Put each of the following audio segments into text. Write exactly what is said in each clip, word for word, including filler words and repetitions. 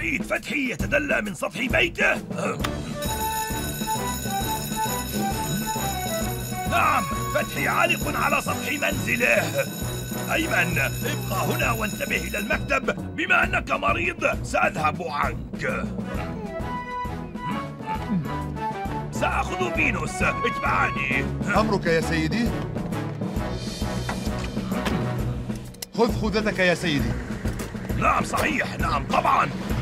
السيد فتحي يتدلى من سطح بيته؟ نعم، فتحي عالق على سطح منزله. أيمن، ابقى هنا وانتبه إلى المكتب. بما أنك مريض سأذهب عنك. سأخذ فينوس، اتبعني. أمرك يا سيدي. خذ خذتك يا سيدي. نعم صحيح، نعم طبعا. ماذا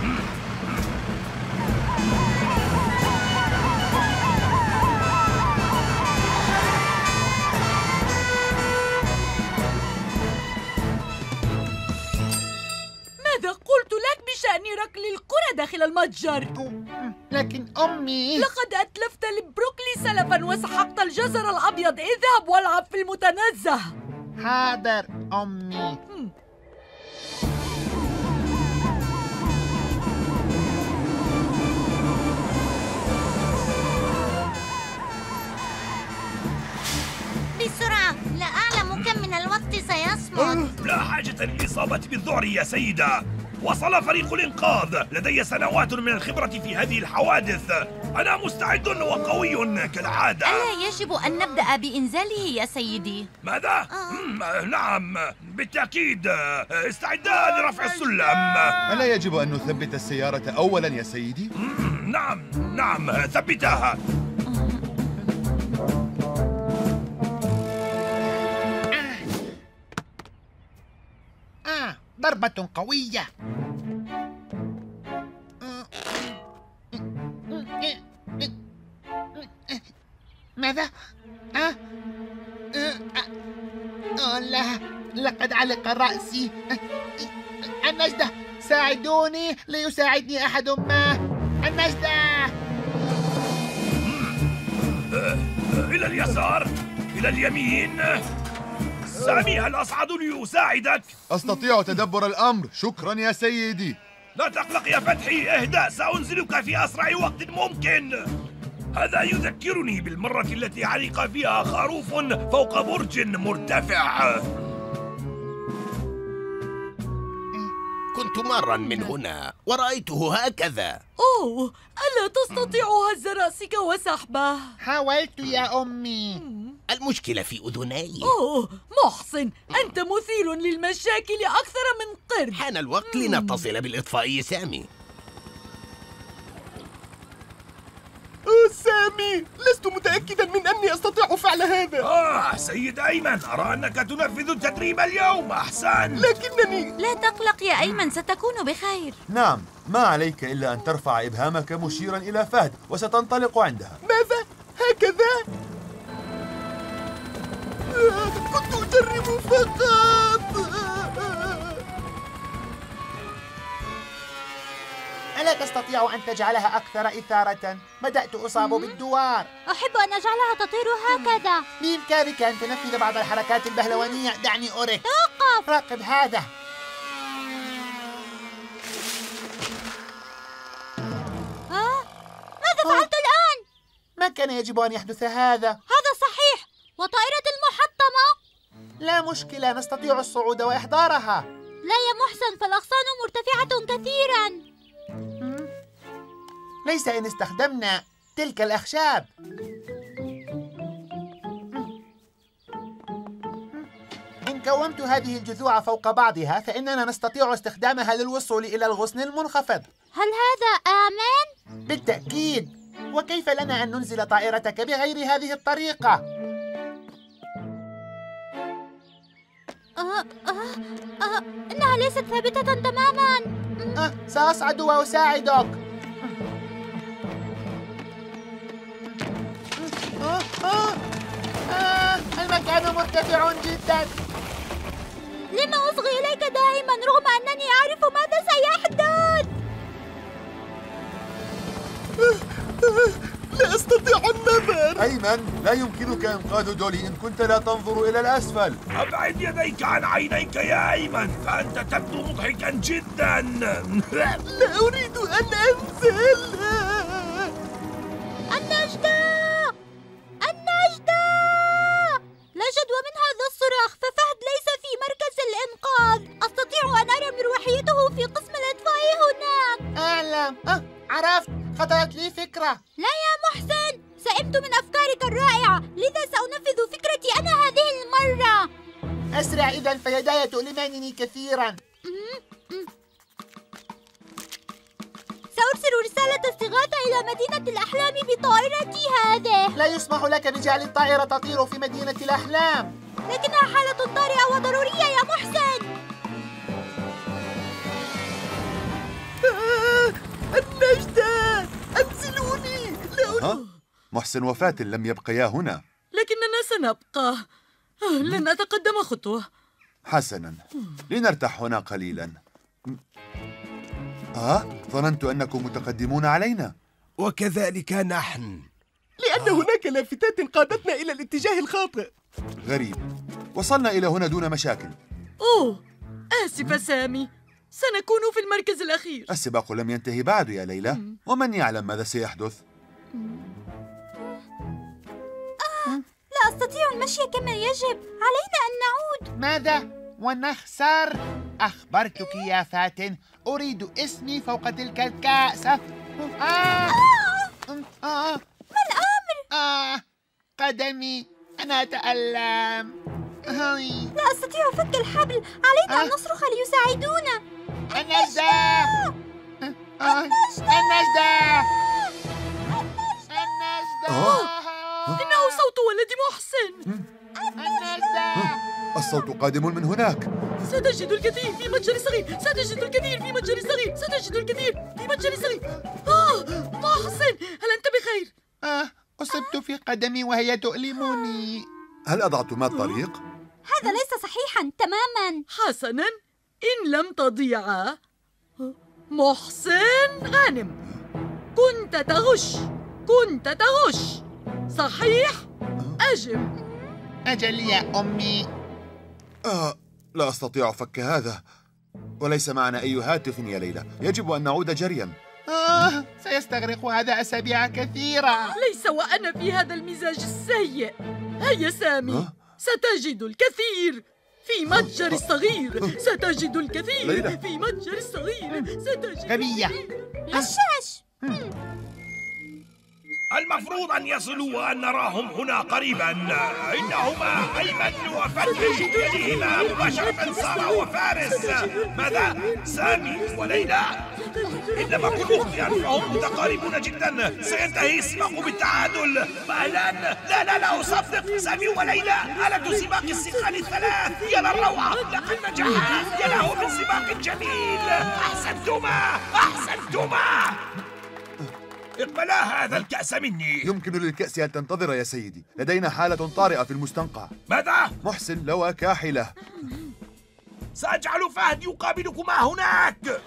قلت لك بشأن ركل القرى داخل المتجر؟ لكن أمي، لقد أتلفت البروكلي سلفا وسحقت الجزر الأبيض. اذهب والعب في المتنزه. حاضر أمي. بسرعة، لا أعلم كم من الوقت سيصمد. لا حاجة للإصابة بالذعر يا سيدة. وصل فريق الإنقاذ، لدي سنوات من الخبرة في هذه الحوادث. أنا مستعد وقوي كالعادة. ألا يجب أن نبدأ بإنزاله يا سيدي؟ ماذا؟ آه. نعم بالتأكيد، استعدا لرفع السلم. ألا يجب أن نثبت السيارة أولا يا سيدي؟ نعم نعم، ثبتها. ضربة قوية. ماذا؟ أه؟ أه لا، لقد علق رأسي. النجدة، ساعدوني، ليساعدني أحد ما. النجدة، إلى اليسار، إلى اليمين. سامي، هل أسعد لأساعدك؟ أستطيع تدبر الأمر، شكراً يا سيدي. لا تقلق يا فتحي، اهدأ، سأنزلك في أسرع وقت ممكن. هذا يذكرني بالمرة التي علق فيها خروف فوق برج مرتفع. كنت مراً من هنا ورأيته هكذا. أوه، ألا تستطيع هز رأسك وسحبه؟ حاولت يا أمي. المشكلة في أذني. أوه محسن، أنت مثير للمشاكل أكثر من قرد. حان الوقت مم. لنتصل بالإطفائي سامي. سامي، لست متأكدا من أني أستطيع فعل هذا. آه سيد أيمن، أرى أنك تنفذ التدريب اليوم. أحسن، لكنني. لا تقلق يا أيمن، ستكون بخير. نعم، ما عليك إلا أن ترفع إبهامك مشيرا إلى فهد وستنطلق عندها. ماذا؟ هكذا؟ كنت أجرب فقط. ألا تستطيع أن تجعلها أكثر إثارة؟ بدأت أصاب بالدوار. أحب أن أجعلها تطير هكذا. بإمكانك أن تنفذ بعض الحركات البهلوانية. دعني أريك. توقف، راقب هذا. ها؟ ماذا فعلت الآن؟ ما كان يجب أن يحدث هذا. هذا صحيح، وطائرة المحطمة؟ لا مشكلة، نستطيع الصعود وإحضارها. لا يا محسن، فالأغصان مرتفعة كثيراً. ليس إن استخدمنا تلك الأخشاب. إن كومت هذه الجذوع فوق بعضها فإننا نستطيع استخدامها للوصول إلى الغصن المنخفض. هل هذا آمن؟ بالتأكيد، وكيف لنا أن ننزل طائرتك بغير هذه الطريقة؟ آه آه آه إنها ليست ثابتة تماماً. آه سأصعد وأساعدك. آه آه آه المكان مرتفع جداً. لما أصغي إليك دائماً رغم أنني أعرف ماذا سيحدث؟ لا أستطيع النظر. أيمن، لا يمكنك إنقاذ دولي إن كنت لا تنظر إلى الأسفل. أبعد يديك عن عينيك يا أيمن، فأنت تبدو مضحكا جدا. لا أريد أن أنزل. النجدة، النجدة، لا جدوى من هذا الصراخ، ففهد ليس في مركز الإنقاذ. أستطيع أن أرى مروحيته في قسم الإطفاء هناك. الفكرة. لا يا محسن، سئمت من أفكارك الرائعة، لذا سأنفذ فكرتي أنا هذه المرة. أسرع إذا، فيداي تؤلمانني كثيرا. سأرسل رسالة استغاثة إلى مدينة الأحلام بطائرتي هذه. لا يسمح لك بجعل الطائرة تطير في مدينة الأحلام. لكنها حالة طارئة وضرورية يا محسن. آه، النجدة، أنزلوني. لا محسن وفاة لم يبقيا هنا. لكننا سنبقى، لن أتقدم خطوة. حسنا، لنرتاح هنا قليلا. آه، ظننت أنكم متقدمون علينا. وكذلك نحن، لأن هناك لافتات قادتنا إلى الاتجاه الخاطئ. غريب، وصلنا إلى هنا دون مشاكل. أوه، آسفة سامي، سنكون في المركز الأخير. السباق لم ينتهي بعد يا ليلى، مم. ومن يعلم ماذا سيحدث؟ آه، لا أستطيع المشي كما يجب، علينا أن نعود. ماذا؟ ونخسر؟ أخبرتك يا فاتن، أريد اسمي فوق تلك الكأسة. آه. آه. آه. ما الأمر؟ آه، قدمي، أنا أتألم. هاي. لا أستطيع فك الحبل، علينا أه؟ أن نصرخ ليساعدونا. النجدة! النجدة! النجدة! النجدة! إنه صوت ولد محسن. النجدة! الصوت قادم من هناك. ستجد الكثير في متجر صغير، ستجد الكثير في متجر صغير، ستجد الكثير في متجر صغير. آه محسن، هل أنت بخير؟ آه. أصبت في قدمي وهي تؤلمني. هل أضعتما الطريق؟ هذا ليس صحيحا تماما. حسنا، إن لم تضيعا. محسن غانم، كنت تغش، كنت تغش. صحيح، أجب. أجل يا أمي. آه، لا أستطيع فك هذا، وليس معنا أي هاتف يا ليلى، يجب أن نعود جريا. آه، سيستغرق هذا أسابيع كثيرة. ليس وأنا في هذا المزاج السيء. هيا سامي، أه؟ ستجد الكثير في متجر الصغير، ستجد الكثير ليلة. في متجر الصغير ستجد. غبية غشاش. المفروض أن يصلوا وأن نراهم هنا قريبا. إنهما أيمن وفتحي، يليهما مباشرة سارة وفارس. ماذا؟ سامي وليلى؟ إنما كن مخطئا، فهم متقاربون جدا. سينتهي السباق بالتعادل فألان. لا لا لا أصدق، سامي وليلى آلة سباق السيقان الثلاث. يا للروعة، لقد نجحا. يا له من سباق جميل. أحسنتما، أحسنتما. اقبلا هذا الكأس مني. يمكن للكأس أن تنتظر يا سيدي، لدينا حالة طارئة في المستنقع. ماذا؟ محسن لوى كاحلة. سأجعل فهد يقابلكما هناك.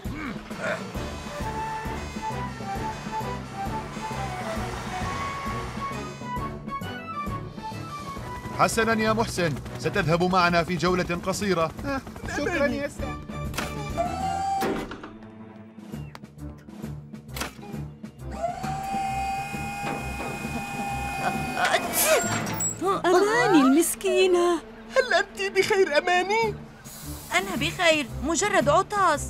حسنا يا محسن، ستذهب معنا في جولة قصيرة. شكرا يا سيدي. أماني المسكينة، هل أنت بخير أماني؟ أنا بخير، مجرد عطس.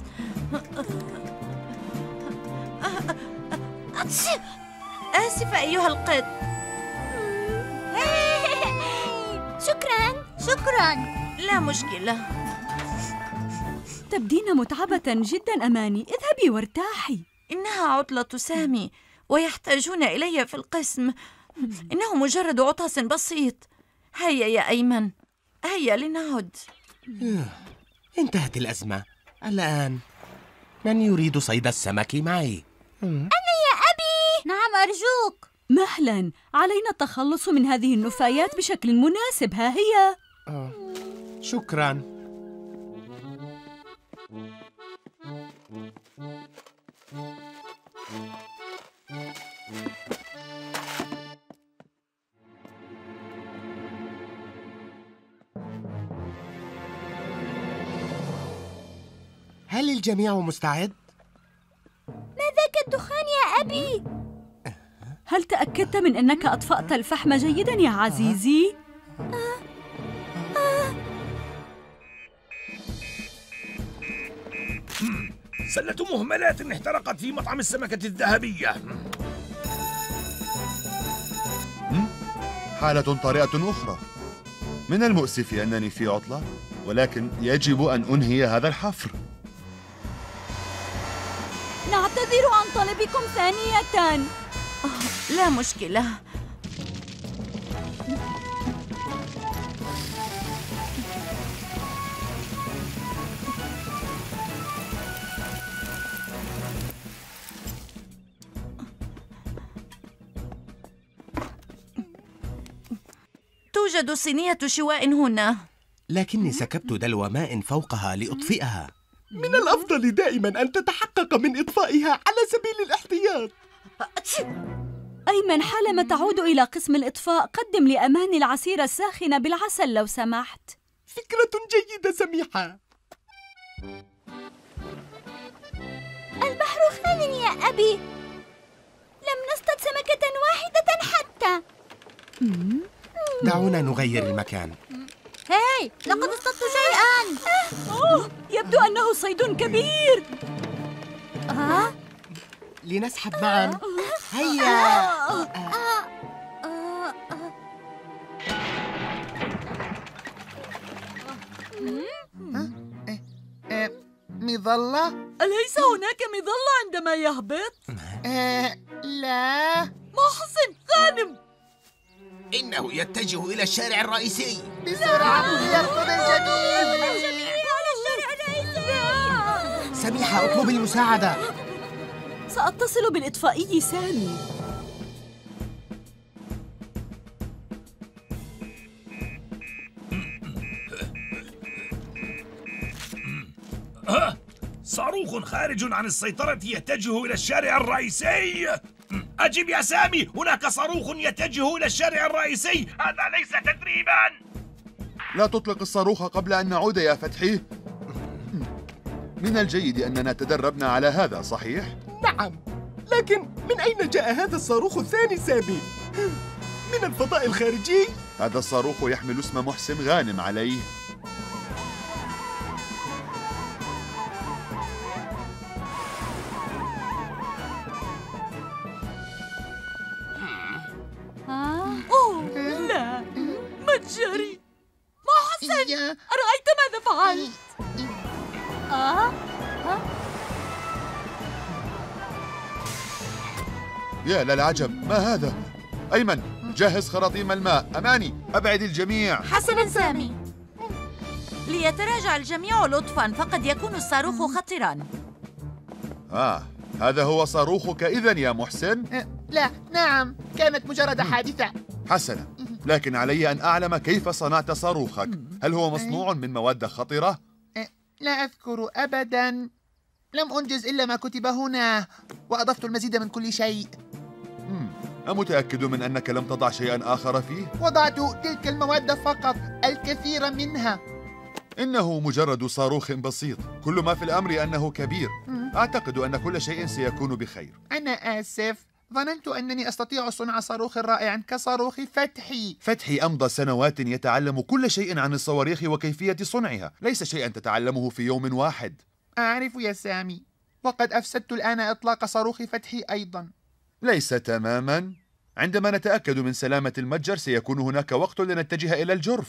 آسفة أيها القط. شكراً، شكراً، لا مشكلة. تبدين متعبة جداً أماني، اذهبي وارتاحي. إنها عطلة سامي، ويحتاجون إلي في القسم. إنه مجرد عطس بسيط. هيا يا أيمن، هيا لنعد. انتهت الأزمة الآن. من يريد صيد السمك معي؟ أنا يا أبي. نعم أرجوك. مهلا، علينا التخلص من هذه النفايات بشكل مناسب. ها هي. آه. شكرا. هل الجميع مستعد؟ ما ذاك الدخان يا أبي؟ هل تأكدت من أنك أطفأت الفحم جيداً يا عزيزي؟ آه. آه. سلة مهملات احترقت في مطعم السمكة الذهبية. حالة طارئة أخرى. من المؤسف أنني في عطلة، ولكن يجب أن أنهي هذا الحفر. نعتذر عن طلبكم ثانية. لا مشكلة. توجد صينية شواء هنا، لكني سكبت دلو ماء فوقها لأطفئها. من الأفضل دائما أن تتحقق من إطفائها على سبيل الاحتياط. أيمن، حالما تعود إلى قسم الإطفاء قدم لأماني العصير الساخن بالعسل لو سمحت. فكرة جيدة سميحة. البحر خال يا أبي، لم نصطد سمكة واحدة حتى. دعونا نغير المكان. هاي، لقد اصطدت شيئاً. أوه، يبدو أنه صيد كبير. آه؟ لنسحب معاً. هيا. آه. آه. آه. آه. آه. مظلة؟ أليس هناك مظلة عندما يهبط؟ آه. لا. محسن، غانم. إنه يتجه إلى الشارع الرئيسي بسرعة. يركض الجميع على الشارع الرئيسي. سميحة، أطلب المساعدة. سأتصل بالإطفائي سامي. صاروخ خارج عن السيطرة يتجه إلى الشارع الرئيسي. أجب يا سامي، هناك صاروخ يتجه إلى الشارع الرئيسي. هذا ليس تدريباً. لا تطلق الصاروخ قبل أن نعود يا فتحي. من الجيد أننا تدربنا على هذا، صحيح؟ نعم، لكن من أين جاء هذا الصاروخ الثاني سامي؟ من الفضاء الخارجي؟ هذا الصاروخ يحمل اسم محسن غانم عليه. أرأيت ماذا فعلت؟ آه؟ آه؟ يا للعجب، ما هذا؟ أيمن، جهز خراطيم الماء. أماني، أبعد الجميع. حسناً سامي. ليتراجع الجميع لطفاً، فقد يكون الصاروخ خطراً. آه، هذا هو صاروخك إذن يا محسن؟ لا، نعم، كانت مجرد حادثة. حسناً، لكن علي أن أعلم كيف صنعت صاروخك. هل هو مصنوع من مواد خطرة؟ لا أذكر أبداً، لم أنجز إلا ما كتب هنا، وأضفت المزيد من كل شيء. أمتأكد من أنك لم تضع شيئاً آخر فيه؟ وضعت تلك المواد فقط، الكثير منها. إنه مجرد صاروخ بسيط، كل ما في الأمر أنه كبير. أعتقد أن كل شيء سيكون بخير. أنا آسف، ظننت أنني أستطيع صنع صاروخ رائعا كصاروخ فتحي. فتحي أمضى سنوات يتعلم كل شيء عن الصواريخ وكيفية صنعها، ليس شيئا تتعلمه في يوم واحد. أعرف يا سامي، وقد أفسدت الآن إطلاق صاروخ فتحي أيضا. ليس تماما، عندما نتأكد من سلامة المتجر سيكون هناك وقت لنتجه إلى الجرف.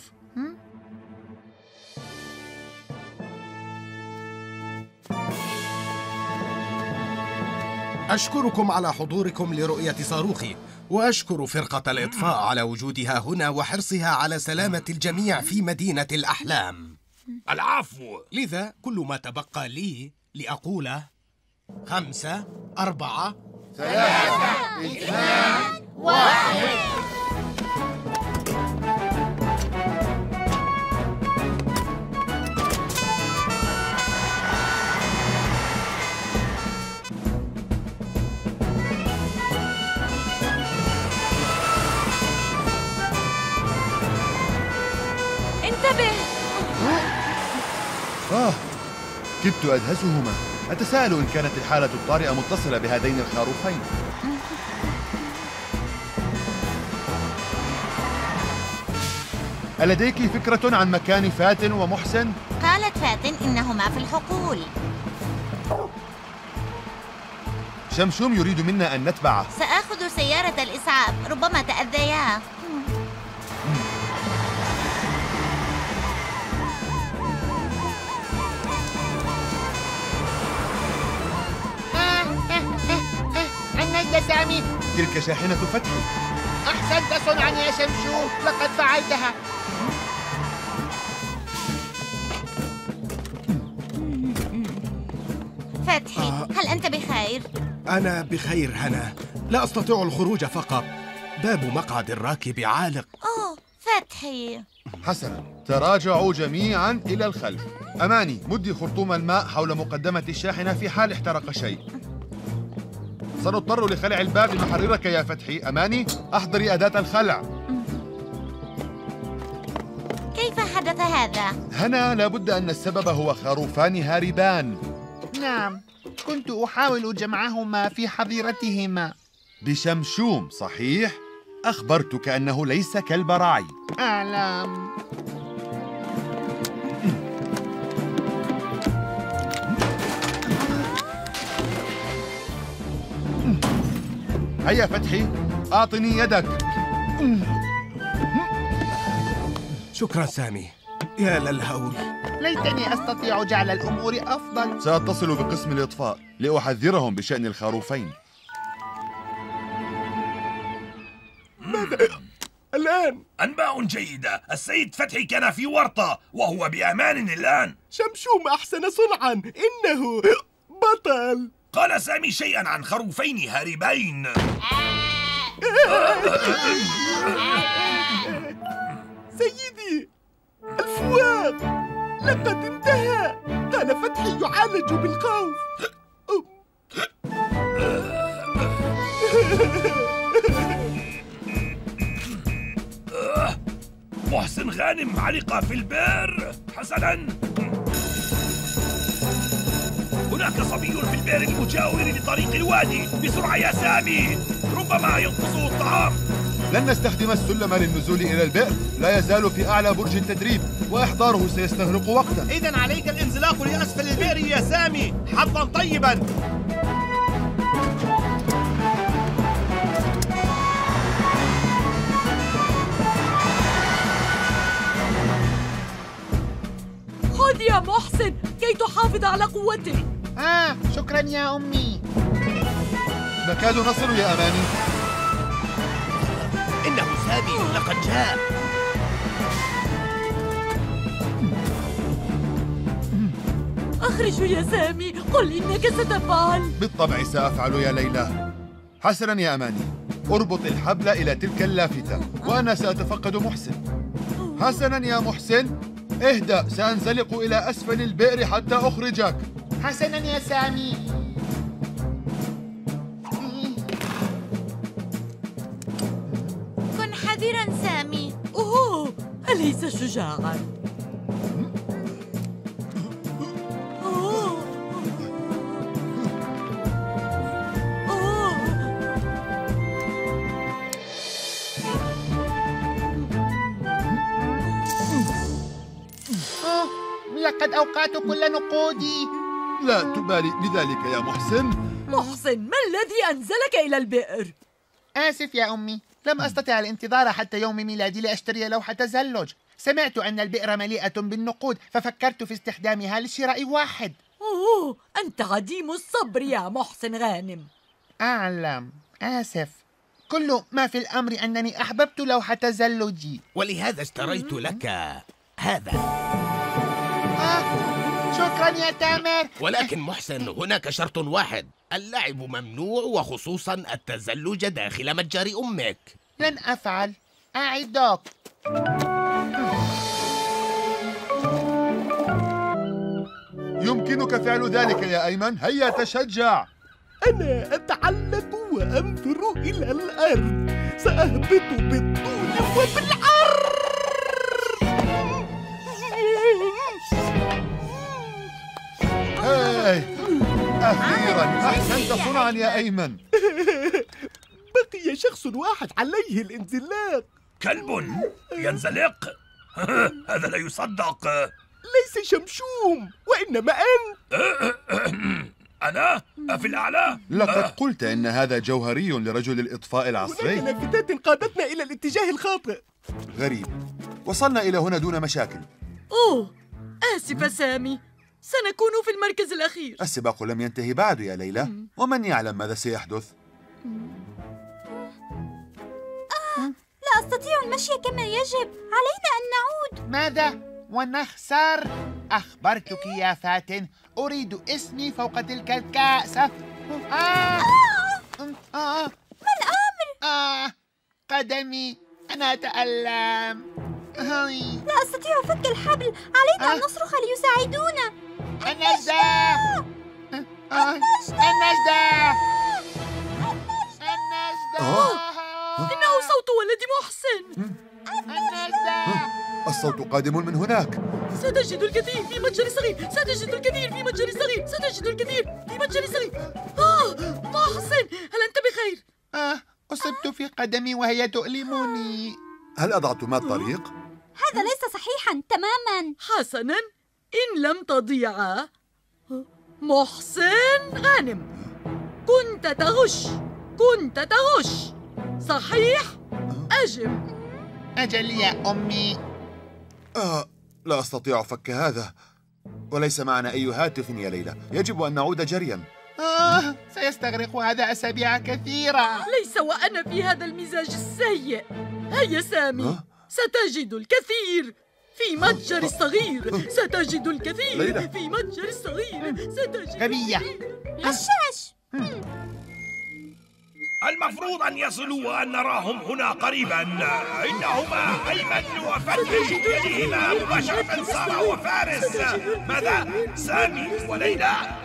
أشكركم على حضوركم لرؤية صاروخي، وأشكر فرقة الإطفاء على وجودها هنا وحرصها على سلامة الجميع في مدينة الأحلام. العفو. لذا كل ما تبقى لي لأقوله: خمسة، أربعة، ثلاثة، اثنان، واحد. آه، كدت أدهسهما. أتساءل إن كانت الحالة الطارئة متصلة بهذين الخروفين. ألديك فكرة عن مكان فاتن ومحسن؟ قالت فاتن إنهما في الحقول. شمشوم يريد منا أن نتبعه. سآخذ سيارة الإسعاف، ربما تأذيا. تلك شاحنة فتح. أحسنت صنعا يا شمشو، لقد فعلتها. فتحي، آه. هل أنت بخير؟ أنا بخير هنا، لا أستطيع الخروج فقط. باب مقعد الراكب عالق. أوه فتحي. حسنا، تراجعوا جميعا إلى الخلف. أماني، مدي خرطوم الماء حول مقدمة الشاحنة في حال احترق شيء. سنضطر لخلع الباب لنحررك يا فتحي. أماني، أحضري أداة الخلع. كيف حدث هذا؟ هنا لابد أن السبب هو خروفان هاربان. نعم، كنت أحاول جمعهما في حظيرتهما بشمشوم، صحيح؟ أخبرتك أنه ليس كلب راعي. أعلم. هيا فتحي، أعطني يدك. شكرا سامي، يا للهول. ليتني أستطيع جعل الأمور أفضل. سأتصل بقسم الإطفاء لأحذرهم بشأن الخروفين. ماذا؟ الآن؟ أنباء جيدة، السيد فتحي كان في ورطة وهو بأمان الآن. شمشوم أحسن صنعاً، إنه بطل. قال سامي شيئاً عن خروفين هاربين. سيدي، الفواض لقد انتهى. كان فتحي يعالج بالخوف. محسن غانم علق في البئر. حسناً، هناك صبي في البئر المجاور لطريق الوادي. بسرعة يا سامي، ربما ينقصه الطعام. لن نستخدم السلم للنزول إلى البئر، لا يزال في أعلى برج التدريب وإحضاره سيستغرق وقتا. إذن عليك الانزلاق لأسفل البئر يا سامي. حظاً طيباً. خذ يا محسن كي تحافظ على قوتك. آه شكرا يا أمي. نكاد نصل يا أماني. إنه سامي لقد جاء. أخرج يا سامي، قل إنك ستفعل. بالطبع سأفعل يا ليلى. حسنا يا أماني، أربط الحبل إلى تلك اللافتة وأنا سأتفقد محسن. حسنا يا محسن، اهدأ، سأنزلق إلى أسفل البئر حتى أخرجك. حسناً يا سامي. كن حذراً سامي. أوه، أليس شجاعاً؟ أوه. أوه. لقد أوقعت كل نقودي. لا تبالي بذلك يا محسن. محسن، ما الذي أنزلك إلى البئر؟ آسف يا أمي، لم أستطع الانتظار حتى يوم ميلادي لأشتري لوحة تزلج. سمعت أن البئر مليئة بالنقود ففكرت في استخدامها لشراء واحد. أوه، أنت عديم الصبر يا محسن غانم. أعلم، آسف. كل ما في الأمر أنني أحببت لوحة تزلجي ولهذا اشتريت لك هذا. شكرا يا تامر. ولكن محسن، هناك شرط واحد، اللعب ممنوع وخصوصا التزلج داخل متجر أمك. لن أفعل، أعدك. يمكنك فعل ذلك يا أيمن، هيا تشجع. أنا أتعلم وأنثر إلى الأرض، سأهبط بالطول وبالعرض. أخيراً، أحسنت صنعاً يا أيمن. بقي شخص واحد عليه الانزلاق. كلب ينزلق؟ هذا لا يصدق. ليس شمشوم، وإنما أنت. أنا؟ في الأعلى؟ لقد قلت إن هذا جوهري لرجل الإطفاء العصري. هناك لافتات قادتنا إلى الاتجاه الخاطئ. غريب، وصلنا إلى هنا دون مشاكل. أوه، آسفة سامي، سنكون في المركز الأخير. السباق لم ينتهي بعد يا ليلى، ومن يعلم ماذا سيحدث؟ نستطيع المشي كما يجب، علينا أن نعود. ماذا؟ ونخسر؟ أخبرتك يا فاتن، أريد اسمي فوق تلك الكأسة. آه. آه. آه. ما الأمر؟ آه. قدمي، أنا أتألم. لا أستطيع فك الحبل، علينا أن نصرخ ليساعدونا. النجدة! النجدة! النجدة! النجدة! إنه صوت ولد محسن. النجدة! الصوت قادم من هناك. ستجد الكثير في متجر صغير، ستجد الكثير في متجر صغير، ستجد الكثير في متجر صغير. آه محسن، هل أنت بخير؟ آه أصبت في قدمي وهي تؤلمني. هل أضعتما الطريق؟ هذا ليس صحيحا تماما. حسنا، إن لم تضيعا. محسن غانم، كنت تغش، كنت تغش، صحيح؟ أجب. أجل يا أمي. آه، لا أستطيع فك هذا، وليس معنا أي هاتف يا ليلى، يجب أن نعود جريا. آه، سيستغرق هذا أسابيع كثيرة. ليس وأنا في هذا المزاج السيء. هيا سامي، أه؟ ستجد الكثير في متجر الصغير، أه؟ ستجد الكثير ليلى. في متجر الصغير ستجد غبية. غشاش. المفروض أن يصلوا وأن نراهم هنا قريبا. إنهما أيمن وفتحي يديهما مباشرة سارة وفارس. ماذا؟ سامي وليلى؟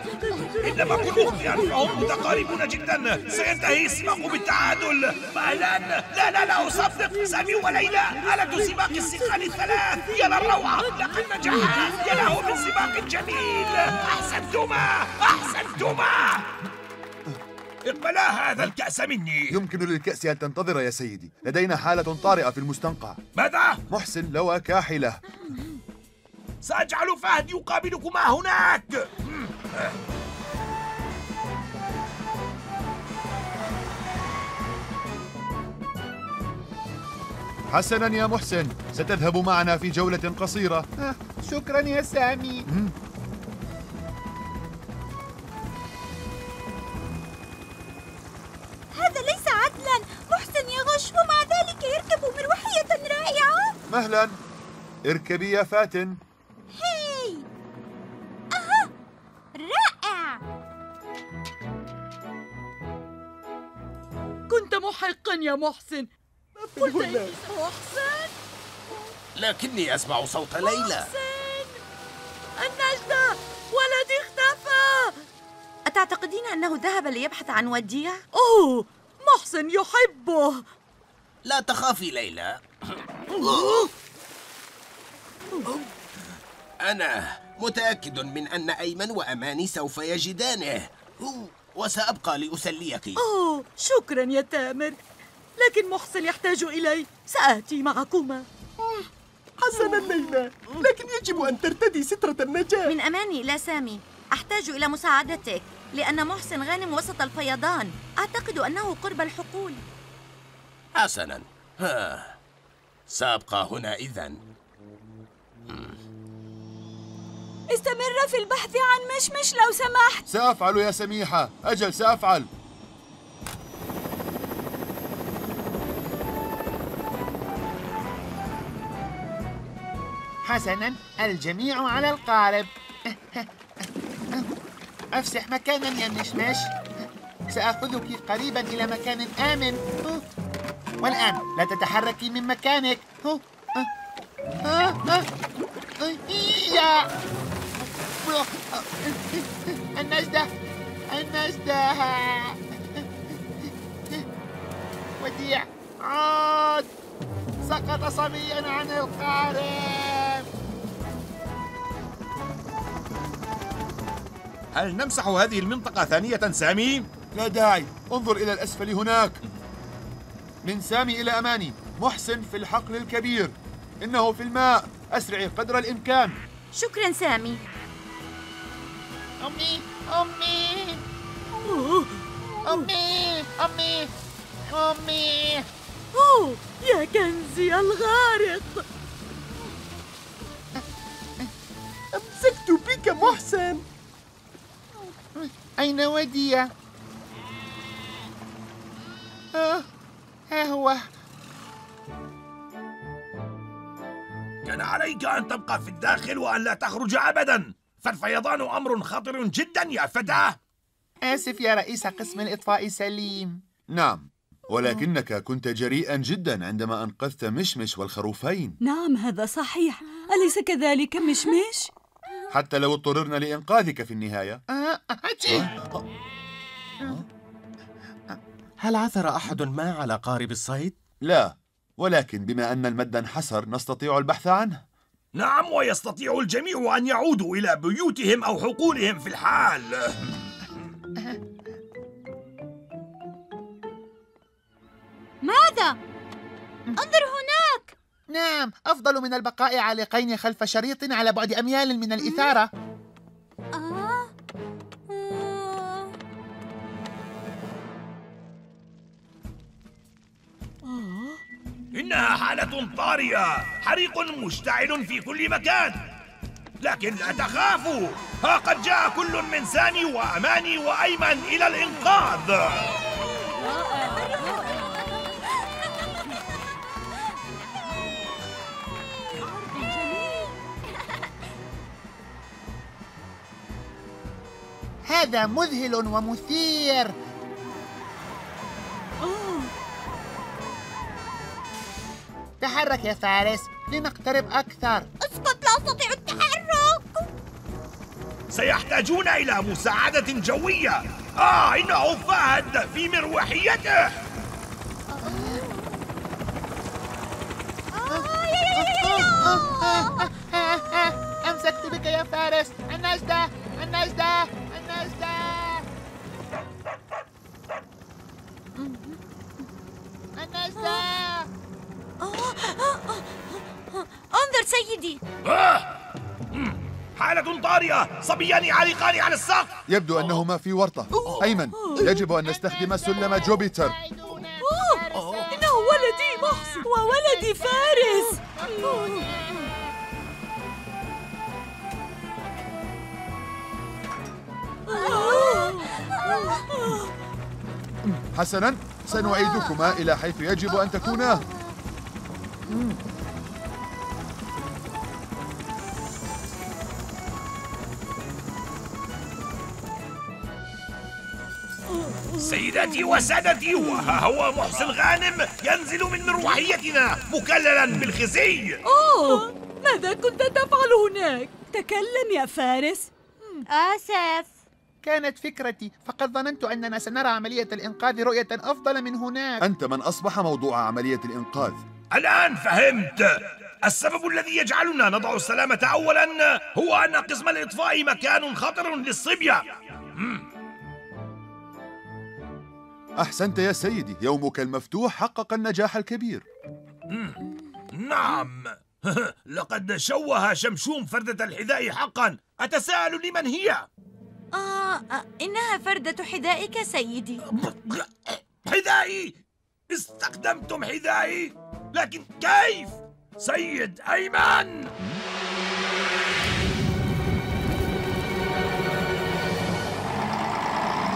إنما كلهم لأنهم متقاربون جدا. سينتهي السباق بالتعادل فألان. لا لا لا أصدق. سامي وليلى آلة سباق السقال الثلاث. يا للروعة، لقد نجحا. يا له من سباق جميل. أحسنتما أحسنتما. اقبلا هذا الكأس مني. يمكن للكأس أن تنتظر يا سيدي، لدينا حالة طارئة في المستنقع. ماذا؟ محسن لوى كاحلة. سأجعل فهد يقابلكما هناك. حسنا يا محسن، ستذهب معنا في جولة قصيرة. شكرا يا سامي. ومع ذلك يركب مروحية رائعة. مهلا، اركبي يا فاتن. هي أها، رائع. كنت محقا يا محسن. قلت إني سأحسن، لكني أسمع صوت ليلى. محسن، النجدة، ولدي اختفى. أتعتقدين أنه ذهب ليبحث عن وديع؟ أوه، محسن يحبه. لا تخافي ليلى. أنا متأكد من أن أيمن وأماني سوف يجدانه، وسأبقى لأسليك. أوه، شكرا يا تامر، لكن محسن يحتاج إلي، سآتي معكما. حسنا ليلى، لكن يجب أن ترتدي سترة النجاة. من أماني إلى سامي، أحتاج إلى مساعدتك، لأن محسن غانم وسط الفيضان، أعتقد أنه قرب الحقول. حسناً، ها. سأبقى هنا إذن. استمر في البحث عن مشمش لو سمحت. سأفعل يا سميحة، أجل سأفعل. حسناً، الجميع على القارب. أفسح مكاناً يا مشمش، سأخذك قريباً إلى مكان آمن. والآن لا تتحركي من مكانك. النجدة، النجدة، وديع، عاد. سقط صبياً عن القارب. هل نمسح هذه المنطقة ثانية سامي؟ لا داعي، انظر إلى الأسفل هناك. من سامي إلى أماني، محسن في الحقل الكبير، إنه في الماء، أسرعي قدر الإمكان. شكرا سامي. أمي أمي أمي أمي أمي. أوه يا كنزي الغارق، أمسكت بك محسن. أين وديع؟ آه. ها هو. كان عليك أن تبقى في الداخل وأن لا تخرج أبدا، فالفيضان أمر خطر جدا يا فتى. آسف يا رئيس قسم الإطفاء سليم. نعم، ولكنك كنت جريئا جدا عندما أنقذت مشمش والخروفين. نعم هذا صحيح، أليس كذلك مشمش؟ حتى لو اضطررنا لإنقاذك في النهاية. هل عثر أحد ما على قارب الصيد؟ لا، ولكن بما أن المد انحسر نستطيع البحث عنه. نعم، ويستطيع الجميع أن يعودوا إلى بيوتهم أو حقولهم في الحال. ماذا؟ انظر هناك. نعم، أفضل من البقاء عالقين خلف شريط على بعد أميال من الإثارة. آه. آه. آه. إنها حالة طارئة، حريق مشتعل في كل مكان، لكن لا تخافوا، ها قد جاء كل من سامي وأماني وأيمن إلى الإنقاذ. هذا مذهل ومثير. أوه. تحرك يا فارس لنقترب أكثر. اسقط، لا أستطيع التحرك. سيحتاجون إلى مساعدة جوية. آه، إنه فهد في مروحيته. آه. آه. آه. آه. آه. آه. آه. آه. أمسكت بك يا فارس. النجدة، النجدة، النجدة، النجدة. انظر سيدي. آه. حالة طارئة، صبيان عالقان على السقف. يبدو أنهما في ورطة. أيمن، يجب أن نستخدم سلم جوبيتر. إنه ولدي محسن وولدي فارس. حسناً، سنعيدكما إلى حيث يجب أن تكونا. سيداتي وسادتي، وها هو محسن غانم ينزل من مروحيتنا مكللاً بالخزي. أوه، ماذا كنت تفعل هناك؟ تكلم يا فارس. آسف، كانت فكرتي، فقد ظننت أننا سنرى عملية الإنقاذ رؤية أفضل من هناك. أنت من أصبح موضوع عملية الإنقاذ. الآن فهمت. السبب الذي يجعلنا نضع السلامة أولاً هو أن قسم الإطفاء مكان خطر للصبية. أحسنت يا سيدي، يومك المفتوح حقق النجاح الكبير. نعم، لقد شوه شمشوم فردة الحذاء حقاً. أتساءل لمن هي؟ آه، إنها فردة حذائك سيدي. حذائي؟ استخدمتم حذائي؟ لكن كيف؟ سيد أيمن!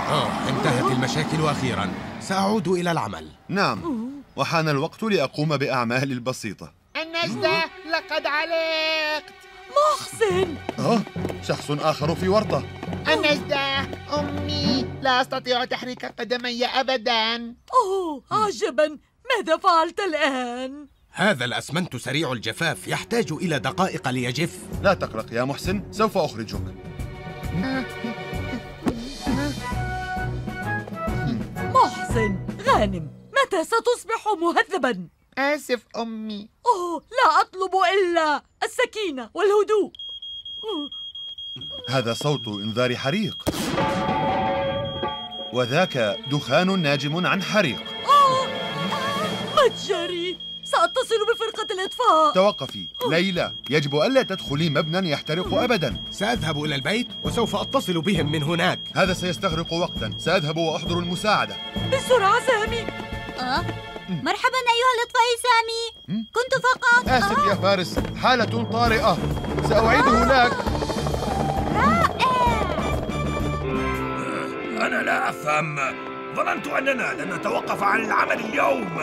آه، انتهت المشاكل أخيراً، سأعود إلى العمل. نعم، وحان الوقت لأقوم بأعمالي البسيطة. النجدة، لقد علقت. محسن! آه، شخص آخر في ورطة. النجدة، أمي، لا أستطيع تحريك قدمي أبداً. أوه، عجباً، ماذا فعلت الآن؟ هذا الأسمنت سريع الجفاف، يحتاج إلى دقائق ليجف. لا تقلق يا محسن، سوف أخرجك. محسن، غانم، متى ستصبح مهذباً؟ آسف أمي. أوه، لا أطلب إلا السكينة والهدوء. هذا صوت إنذار حريق، وذاك دخان ناجم عن حريق. أوه، متجري، سأتصل بفرقة الإطفاء. توقفي، ليلى، يجب ألا تدخلي مبنى يحترق أبدا. سأذهب إلى البيت وسوف أتصل بهم من هناك. هذا سيستغرق وقتا، سأذهب وأحضر المساعدة. بسرعة سامي. أه؟ مرحباً أيها الإطفائي سامي، كنت فقط. آسف آه. يا فارس، حالة طارئة، سأعيد آه. هناك. رائع. أنا لا أفهم، ظننت أننا لن نتوقف عن العمل اليوم.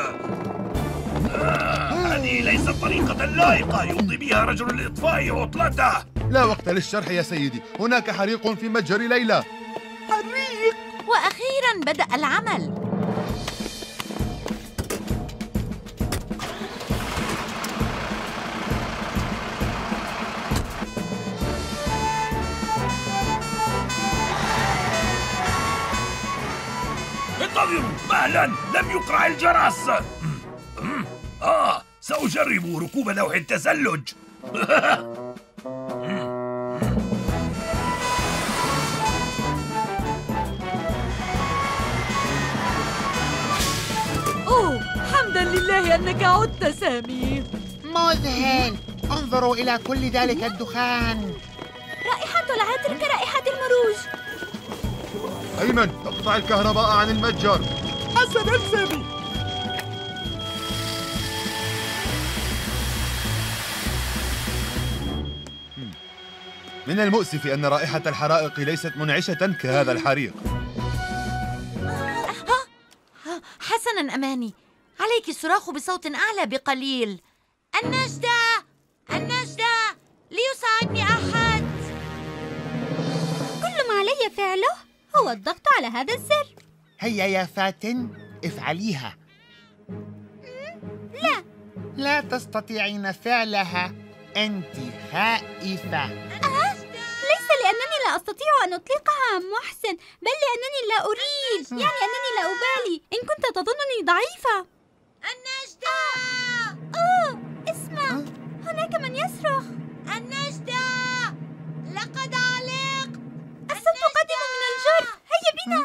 آه. هذه ليست طريقة لائقة يمضي بها رجل الإطفاء عطلته. لا وقت للشرح يا سيدي، هناك حريق في متجر ليلى. حريق؟ وأخيرا بدأ العمل. مهلا، لم يقرع الجرس. آه، سأجرب ركوب لوح التزلج. أوه، حمدا لله أنك عدت سامي. مذهل، انظروا إلى كل ذلك الدخان. رائحة العطر كرائحة المروج. أيمن، اقطع الكهرباء عن المتجر. حسناً سامي. من المؤسف أن رائحة الحرائق ليست منعشة كهذا الحريق. حسناً أماني، عليك الصراخ بصوت أعلى بقليل. النجدة، النجدة، ليساعدني أحد. كل ما علي فعله هو الضغط على هذا الزر. هيا يا فاتن، افعليها. لا، لا تستطيعين فعلها، أنت خائفة. أه؟ ليس لأنني لا أستطيع أن أطلقها محسن، بل لأنني لا أريد، يعني أنني لا أبالي. إن كنت تظنني ضعيفة. النجدة. أوه، اسمع، أه؟ هناك من يصرخ. النجدة، لقد علق. الصوت قادم من الجرف، هيا بنا.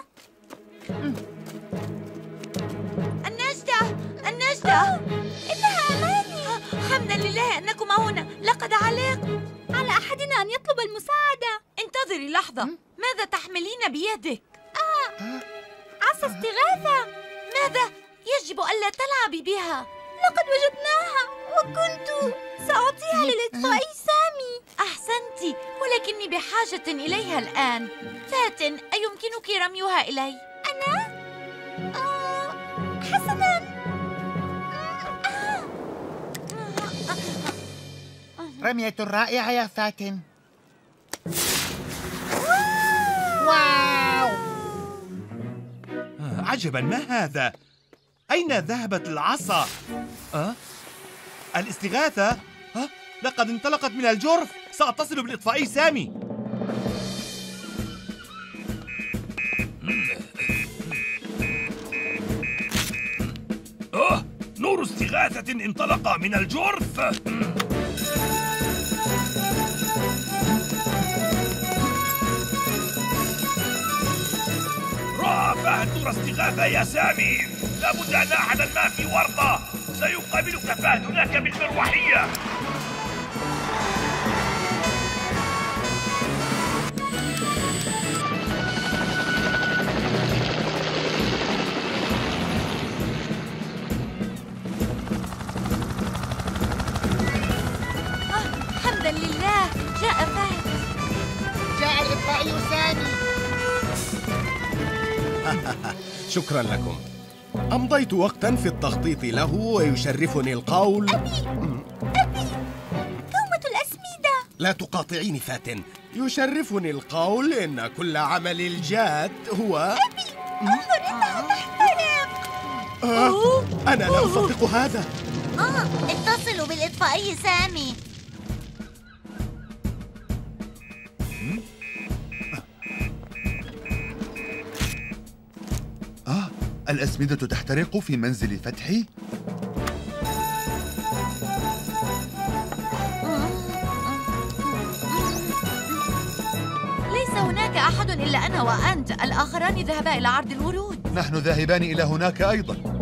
النجدة، النجدة. أوه، إنها أماني. حمدا لله أنكما هنا، لقد علق. على أحدنا أن يطلب المساعدة. انتظري لحظة، ماذا تحملين بيدك؟ آه، عصا استغاثة. ماذا؟ يجب ألا تلعبي بها. لقد وجدناها، وكنت سأعطيها للإطفائي سامي. أحسنت، ولكني بحاجة إليها الآن. فاتن، أيمكنك رميها إلي؟ أنا؟ آه، حسناً. آه. رمية رائعة يا فاتن. واو, واو. آه، عجباً، ما هذا؟ أين ذهبت العصا؟ أه؟ الاستغاثة؟ أه؟ لقد انطلقت من الجرف، سأتصل بالإطفائي سامي. أه؟ نور استغاثة انطلق من الجرف؟ رافعت نور استغاثة يا سامي. لابد أن أحداً ما في ورطة. سيقابلك فهد هناك بالمروحية. آه، حمداً لله، جاء فهد. جاء الإطفائي سامي. شكراً لكم، أمضيت وقتاً في التخطيط له، ويشرفني القول. أبي، أبي، كومة الأسمدة. لا تقاطعيني فاتن، يشرفني القول إن كل عمل الجاد هو. أبي، انظر، إنها تحترق. آه، أنا لا أصدق هذا. آه، اتصلوا بالإطفائي سامي. الأسمدة تحترق في منزل فتحي؟ ليس هناك أحد إلا أنا وأنت، الآخران ذهبا إلى عرض الورود. نحن ذاهبان إلى هناك أيضا.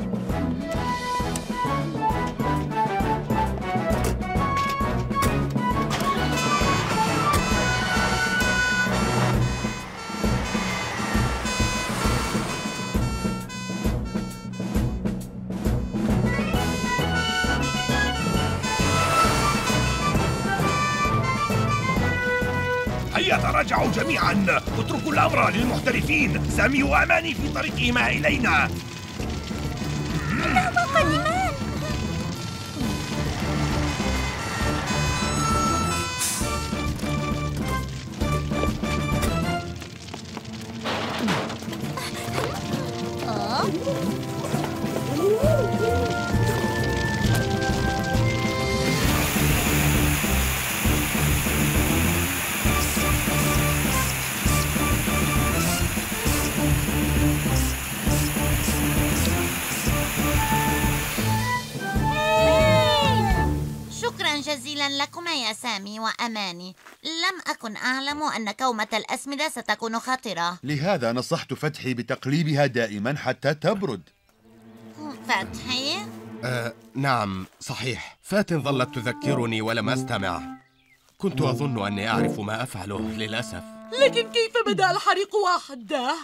تراجعوا جميعاً، اتركوا الأمر للمحترفين. سامي وأماني في طريقهما إلينا. إنهما قادمان. يا سامي وأماني، لم أكن أعلم أن كومة الأسمدة ستكون خطرة. لهذا نصحت فتحي بتقليبها دائما حتى تبرد. فتحي؟ آه، نعم صحيح، فاتن ظلت تذكرني ولم أستمع. كنت أظن أني أعرف ما أفعله للأسف. لكن كيف بدأ الحريق وحده؟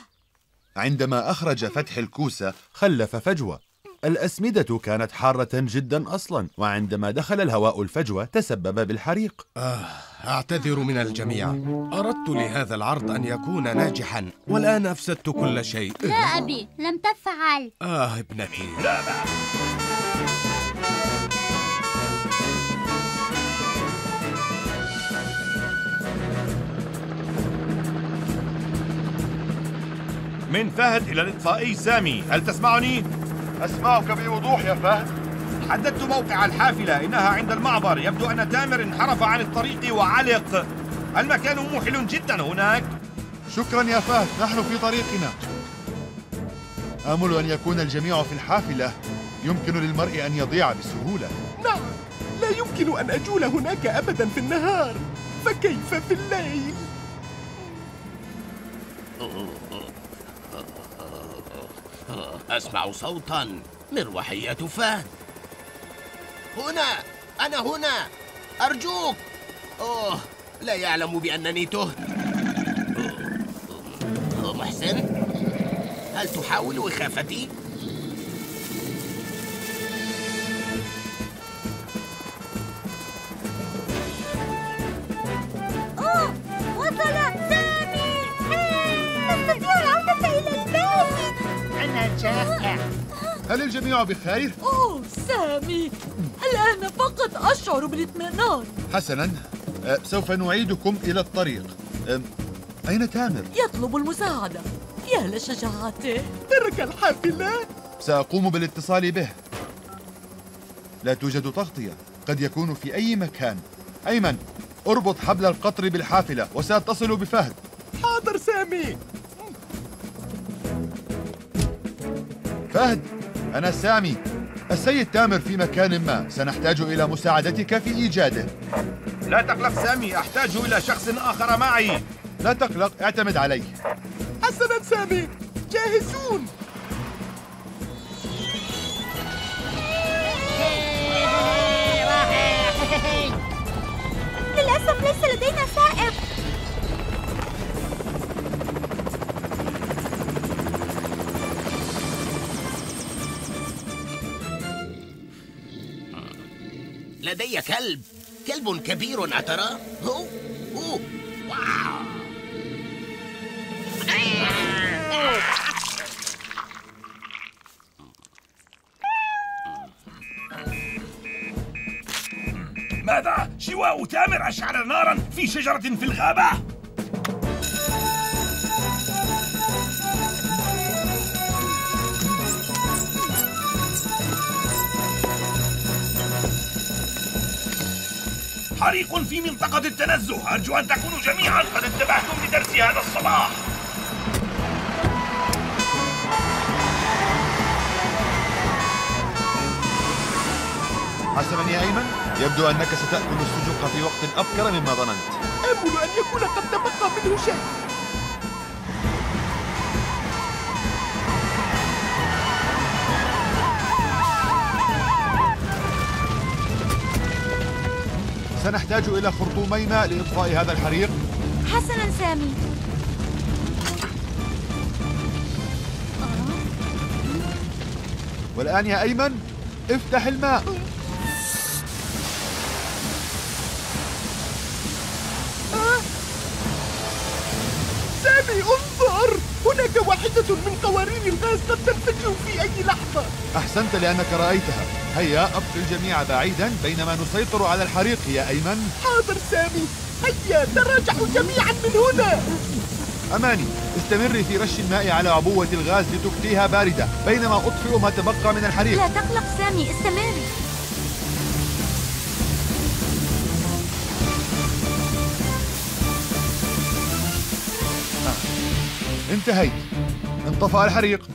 عندما أخرج فتح الكوسة خلف فجوة. الأسمدة كانت حارة جدا أصلا، وعندما دخل الهواء الفجوة تسبب بالحريق. آه، أعتذر من الجميع، أردت لهذا العرض أن يكون ناجحا والآن أفسدت كل شيء. لا أبي، لم تفعل. آه ابنتي. لا بأس. من فهد إلى الإطفائي سامي، هل تسمعني؟ أسمعك بوضوح يا فهد. حددت موقع الحافلة، إنها عند المعبر. يبدو أن تامر انحرف عن الطريق وعلق. المكان موحل جدا هناك. شكرا يا فهد، نحن في طريقنا. آمل أن يكون الجميع في الحافلة، يمكن للمرء أن يضيع بسهولة. نعم، لا يمكن أن أجول هناك أبدا في النهار، فكيف في الليل؟ أسمع صوتاً، مروحية فهد. هنا، أنا هنا، أرجوك. أوه، لا يعلم بأنني تهت. محسن، هل تحاول إخافتي؟ أوه، وصل سامي. نستطيع العودة إلى البيت. هل الجميع بخير؟ أوه سامي، الآن فقط أشعر بالاطمئنان. حسناً، أه سوف نعيدكم إلى الطريق. أه أين تامر؟ يطلب المساعدة. يا لشجاعته، ترك الحافلة. سأقوم بالاتصال به. لا توجد تغطية، قد يكون في أي مكان. أيمن، اربط حبل القطر بالحافلة وسأتصل بفهد. حاضر سامي. فهد، أنا سامي. السيد تامر في مكان ما، سنحتاج إلى مساعدتك في إيجاده. لا تقلق سامي، أحتاج إلى شخص آخر معي. لا تقلق، اعتمد علي. حسناً سامي، جاهزون. للأسف ليس لدينا سائق. لدي كلب، كلب كبير أترى. هو هو ماذا؟ شواء تامر أشعل نارا في شجرة في الغابة. حريق في منطقة التنزه، أرجو أن تكونوا جميعاً قد انتبهتم لدرس هذا الصباح. حسناً يا أيمن، يبدو أنك ستأكل السجق في وقت أبكر مما ظننت. آمل أن يكون قد تبقى منه شيء. سنحتاج إلى خرطومي ماء لإطفاء هذا الحريق. حسناً سامي. والآن يا أيمن، افتح الماء. آه. سامي انظر، هناك واحدة من قوارير الغاز قد تنفجر في أي لحظة. أحسنت لأنك رأيتها. هيا أبقي الجميع بعيدا بينما نسيطر على الحريق يا أيمن. حاضر سامي، هيا تراجعوا جميعا من هنا. أماني، استمري في رش الماء على عبوة الغاز لتبقيها باردة بينما أطفئ ما تبقى من الحريق. لا تقلق سامي، استمري. آه. انتهيت، انطفأ الحريق.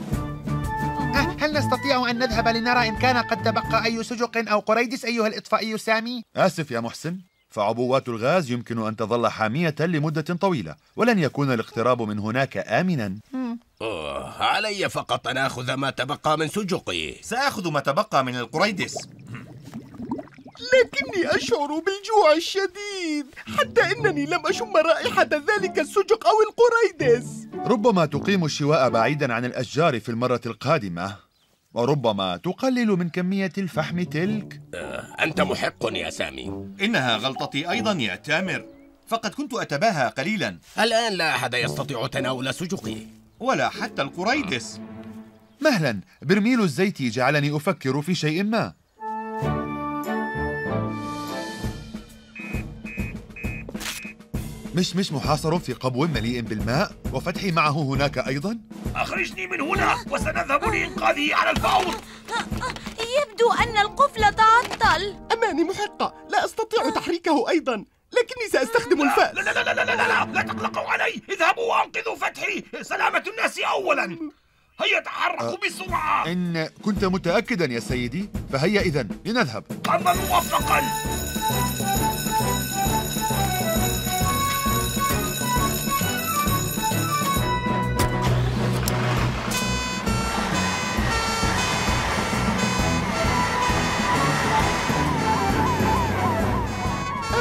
هل نستطيع أن نذهب لنرى إن كان قد تبقى أي سجق أو قريدس أيها الإطفائي سامي؟ آسف يا محسن، فعبوات الغاز يمكن أن تظل حامية لمدة طويلة، ولن يكون الاقتراب من هناك آمناً. أوه، علي فقط أن آخذ ما تبقى من سجقي. سآخذ ما تبقى من القريدس. لكني أشعر بالجوع الشديد، حتى إنني لم أشم رائحة ذلك السجق أو القريدس. ربما تقيم الشواء بعيداً عن الأشجار في المرة القادمة، وربما تقلل من كمية الفحم تلك. آه، أنت محق يا سامي. إنها غلطتي أيضاً يا تامر، فقد كنت أتباهى قليلاً. الآن لا أحد يستطيع تناول سجقي، ولا حتى القريدس. مهلاً، برميل الزيت جعلني أفكر في شيء ما. مش مش محاصر في قبو مليء بالماء، وفتحي معه هناك أيضاً. أخرجني من هنا وسنذهب لإنقاذه على الفور. يبدو أن القفل تعطل. أمامي محقة، لا أستطيع تحريكه أيضاً، لكني سأستخدم الفأس. لا لا لا لا لا لا لا تقلقوا علي، اذهبوا وأنقذوا فتحي، سلامة الناس أولاً. هيا تحركوا بسرعة. إن كنت متأكداً يا سيدي، فهيا إذن لنذهب. قم موفقاً.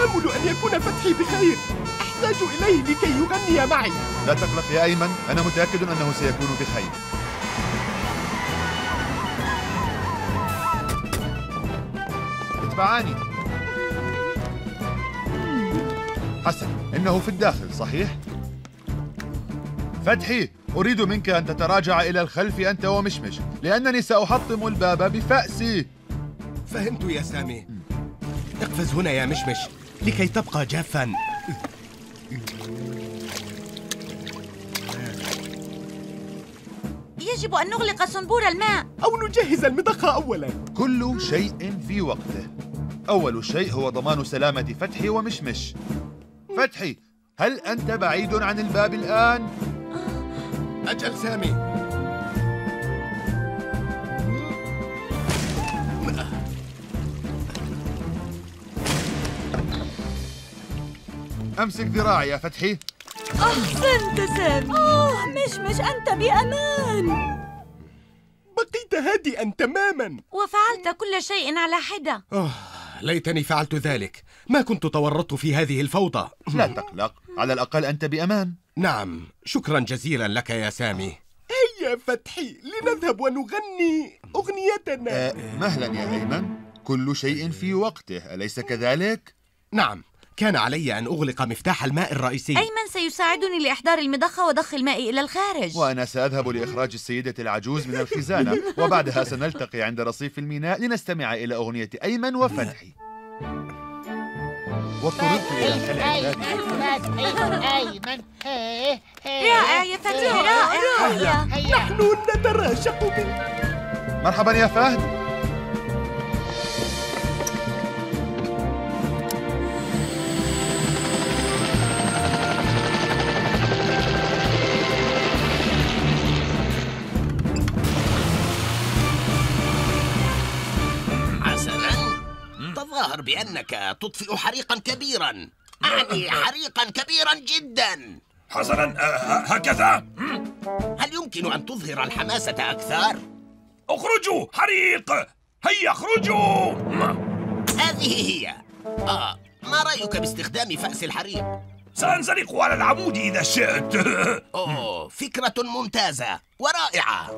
آمل أن يكون فتحي بخير، أحتاج إليه لكي يغني معي. لا تقلق يا أيمن، أنا متأكد أنه سيكون بخير. اتبعاني. حسن، إنه في الداخل، صحيح؟ فتحي، أريد منك أن تتراجع إلى الخلف أنت ومشمش، لأنني سأحطم الباب بفأسي. فهمت يا سامي. اقفز هنا يا مشمش لكي تبقى جافاً. يجب أن نغلق صنبور الماء أو نجهز المضخة أولاً. كل شيء في وقته. أول شيء هو ضمان سلامة فتحي ومشمش. فتحي، هل أنت بعيد عن الباب الآن؟ أجل سامي. أمسك ذراعي يا فتحي. أحسنت سامي. آه مشمش، أنت بأمان. بقيت هادئا تماما، وفعلت كل شيء على حدة. آه، ليتني فعلت ذلك، ما كنت تورطت في هذه الفوضى. لا تقلق، على الأقل أنت بأمان. نعم، شكرا جزيلا لك يا سامي. هيا فتحي، لنذهب ونغني أغنيتنا. آه، مهلا يا أيمن، كل شيء في وقته، أليس كذلك؟ نعم، كان علي أن أغلق مفتاح الماء الرئيسي. أيمن سيساعدني لإحضار المضخة وضخ الماء إلى الخارج، وأنا سأذهب لإخراج السيدة العجوز من الخزانة، وبعدها سنلتقي عند رصيف الميناء لنستمع إلى أغنية أيمن وفتحي. واضطررت إلى الخلع الذاتي. رائع يا فتحي، رائع. نحن نتراشق بك. مرحبا يا فهد. بأنك تطفئ حريقا كبيرا، أعني حريقا كبيرا جدا. حسنا، هكذا. هل يمكن أن تظهر الحماسة أكثر؟ اخرجوا حريق، هيا اخرجوا. هذه هي. آه، ما رأيك باستخدام فأس الحريق؟ سأنزلق على العمود إذا شئت. أوه، فكرة ممتازة ورائعة.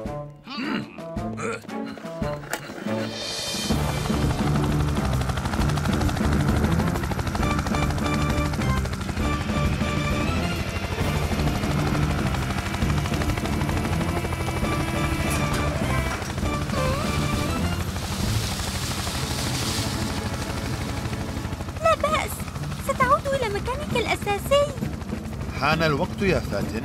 الأساسي. حان الوقت يا فاتن.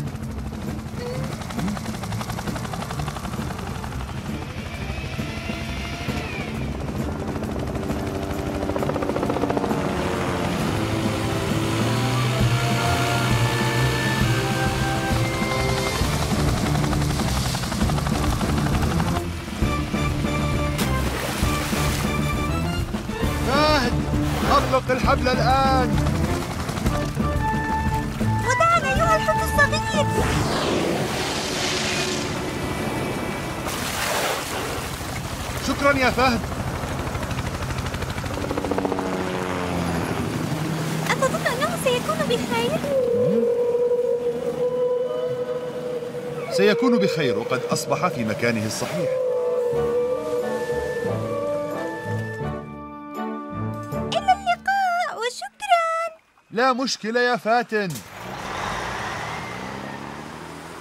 في الحبل الآن. ودعنا أيها الحوت الصغير. شكراً يا فهد. أتظن أنه سيكون بخير؟ سيكون بخير، وقد أصبح في مكانه الصحيح. إلى اللقاء وشكراً. لا مشكلة يا فاتن.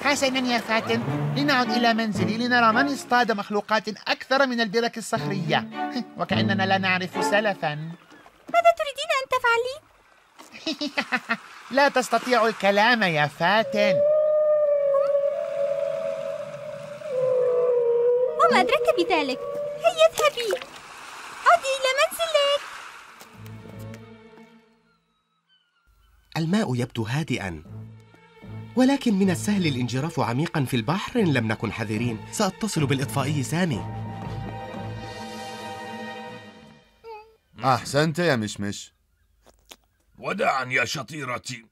حسناً يا فاتن، لنعد إلى منزلي لنرى من اصطاد مخلوقات أكثر من البرك الصخرية، وكأننا لا نعرف سلفاً. ماذا تريدين أن تفعلي؟ لا تستطيع الكلام يا فاتن. وما أدرك بذلك؟ هيا اذهبي، عدي إلى منزلك. الماء يبدو هادئاً، ولكن من السهل الانجراف عميقاً في البحر إن لم نكن حذرين. سأتصل بالإطفائي سامي. أحسنت يا مشمش. وداعاً يا شطيرتي.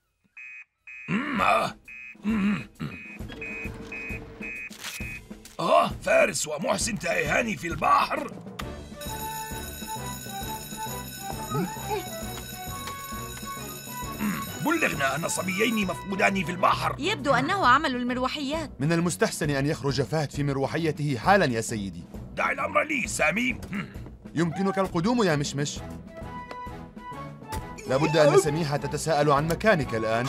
آه فارس ومحسن تايهاني في البحر. بلغنا أن صبيين مفقودان في البحر. يبدو أنه عمل المروحيات. من المستحسن أن يخرج فهد في مروحيته حالاً يا سيدي. دع الأمر لي سامي. يمكنك القدوم يا مشمش. لابد أن سميحة تتساءل عن مكانك الآن.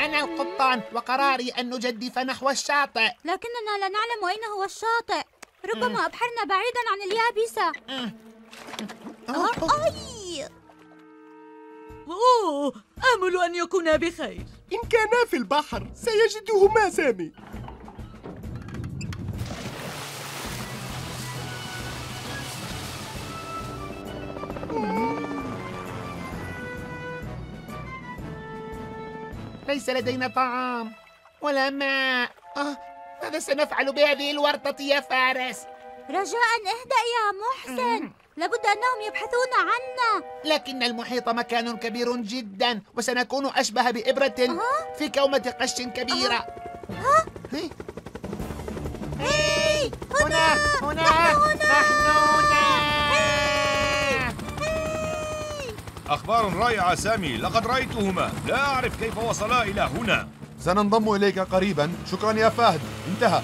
أنا القبطان، وقراري أن نجدف نحو الشاطئ. لكننا لا نعلم أين هو الشاطئ. ربما أبحرنا بعيداً عن اليابسة. أي أوه، آمل أن يكونا بخير. إن كانا في البحر سيجدهما سامي. ليس لدينا طعام ولا ماء. آه، ماذا سنفعل بهذه الورطة يا فارس؟ رجاءً اهدأ يا محسن، لابد أنهم يبحثون عنا. لكن المحيط مكان كبير جداً، وسنكون أشبه بإبرة أه؟ في كومة قش كبيرة. أه؟ ها؟ هي؟ هي؟ هنا هنا نحن هنا. أخبار رائعة سامي، لقد رأيتهما، لا أعرف كيف وصلا إلى هنا. سننضم إليك قريباً، شكراً يا فهد. انتهى.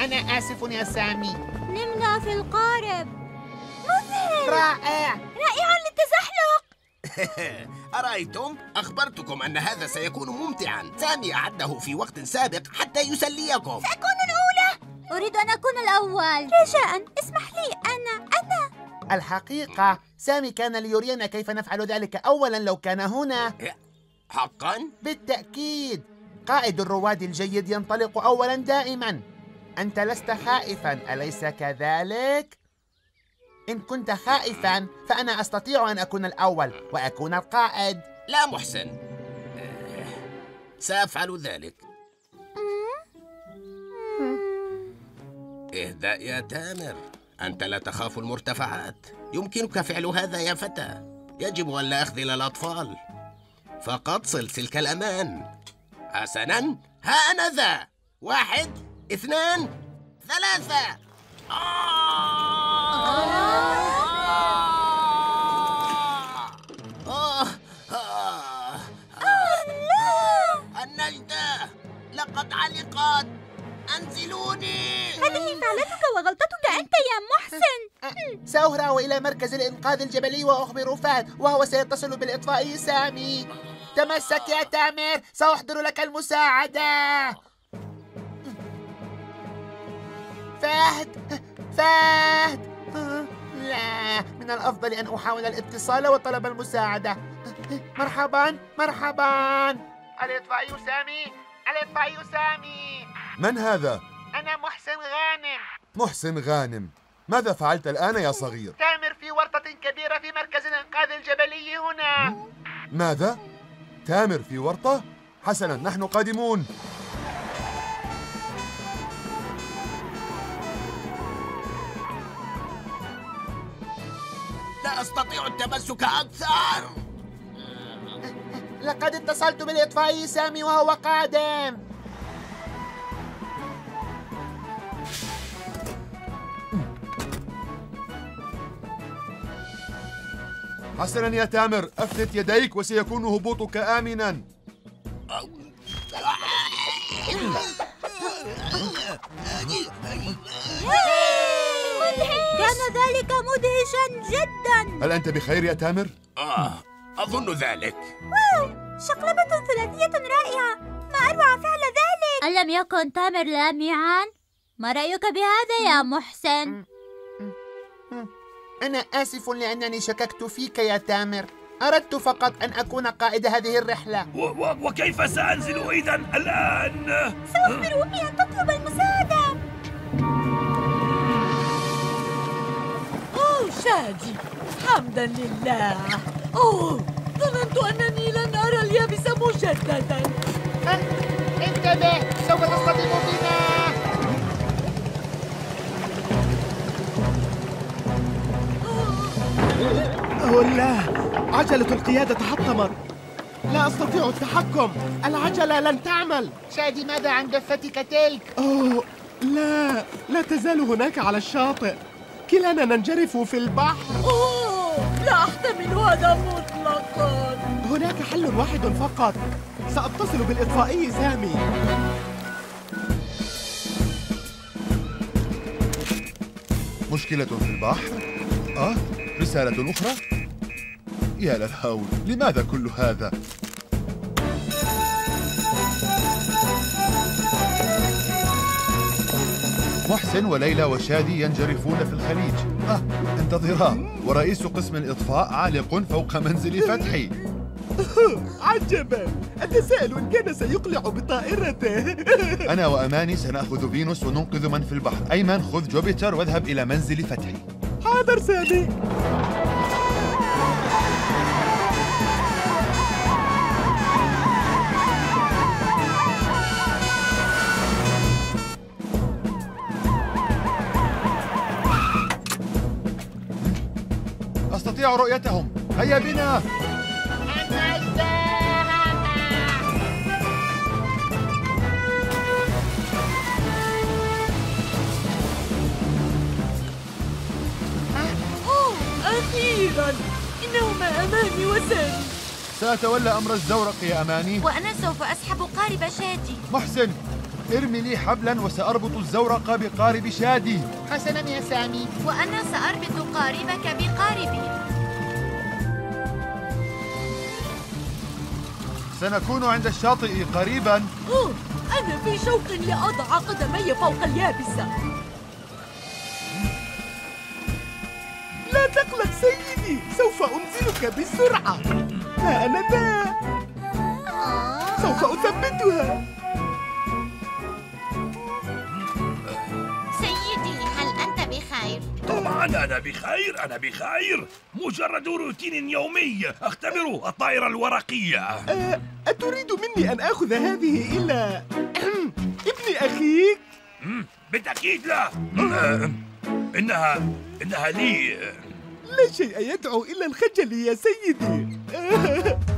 أنا آسف يا سامي. نمنا في القارب. مذهل. رائع. رائع للتزحلق. أرأيتم؟ أخبرتكم أن هذا سيكون ممتعاً. سامي أعده في وقت سابق حتى يسليكم. سأكون الأولى. أريد أن أكون الأول. رجاءً اسمح لي. أنا أنا. الحقيقة سامي كان ليرينا كيف نفعل ذلك أولاً لو كان هنا. حقاً؟ بالتأكيد. قائد الرواد الجيد ينطلق أولاً دائماً. أنت لست خائفاً، أليس كذلك؟ إن كنت خائفاً فأنا أستطيع أن أكون الأول وأكون القائد. لا محسن، سأفعل ذلك. اهدأ يا تامر، أنت لا تخاف المرتفعات. يمكنك فعل هذا يا فتى. يجب أن لا أخذل الأطفال، فقد صل سلك الأمان. حسناً، ها أنا ذا. واحد، اثنان، ثلاثة. آه آه آه لا، النجدة لقد علقت، أنزلوني. هذه فعلتك وغلطتك أنت يا محسن. سأهرع إلى مركز الإنقاذ الجبلي وأخبر فهد، وهو سيتصل بالإطفائي سامي. تمسك يا تامر، سأحضر لك المساعدة. فهد فهد لا، من الأفضل أن أحاول الاتصال وطلب المساعدة. مرحباً مرحباً، الإطفائي سامي، القى يسامي. من هذا؟ أنا محسن غانم. محسن غانم، ماذا فعلت الآن يا صغير؟ تامر في ورطة كبيرة في مركز الإنقاذ الجبلي هنا. ماذا؟ تامر في ورطة؟ حسنا، نحن قادمون. لا أستطيع التمسك أكثر. لقد اتصلت بالإطفائي سامي وهو قادم. حسنا يا تامر، أفلت يديك وسيكون هبوطك آمنا. كان ذلك مدهشا جدا. هل أنت بخير يا تامر؟ آه، أظن ذلك. واو، شقلبة ثلاثية رائعة، ما أروع فعل ذلك. ألم يكن تامر لامعا؟ ما رأيك بهذا يا محسن؟ أنا آسف لأنني شككت فيك يا تامر، أردت فقط أن أكون قائد هذه الرحلة. و و وكيف سأنزل إذا الآن؟ سأخبر أمي أن تطلب المساعدة. أوه شادي، حمدا لله. أوه، ظننت أنني لن أرى اليابس مجددا. أه؟ انتبه، سوف تصطدم بنا. لا، عجلة القيادة تحطمت. لا أستطيع التحكم، العجلة لن تعمل. شادي، ماذا عن جفتك تلك؟ أوه، لا، لا تزال هناك على الشاطئ. كلانا ننجرف في البحر. أوه، لا أحتمل هذا مطلقا. هناك حل واحد فقط، سأتصل بالإطفائي سامي. مشكلة في البحر؟ آه، رسالة أخرى؟ يا للهول، لماذا كل هذا؟ محسن وليلى وشادي ينجرفون في الخليج. آه، انتظرا، ورئيس قسم الإطفاء عالق فوق منزل فتحي. عجبا، أتساءل إن كان سيقلع بطائرته. أنا وأماني سنأخذ فينوس وننقذ من في البحر. أيمن، خذ جوبيتر واذهب إلى منزل فتحي. حاضر سامي. أستطيع رؤيتهم، هيا بنا. أخيراً، إنهما أماني وسامي. سأتولى أمر الزورق يا أماني، وأنا سوف أسحب قارب شادي. محسن، ارمي لي حبلاً وسأربط الزورق بقارب شادي. حسناً يا سامي، وأنا سأربط قاربك بقاربي. سنكون عند الشاطئ قريباً. أوه، أنا في شوق لأضع قدمي فوق اليابسة. لا تقلق سيدي، سوف أنزلك بسرعة. ها أنا ذا، سوف أثبتها. سيدي، هل أنت بخير؟ طبعاً أنا بخير، أنا بخير. مجرد روتين يومي أختبر الطائرة الورقية. أه، أتريد مني أن آخذ هذه إلى ابن أخيك؟ بالتأكيد لا. إنها إنها لي. لا شيء يدعو إلا الخجل يا سيدي.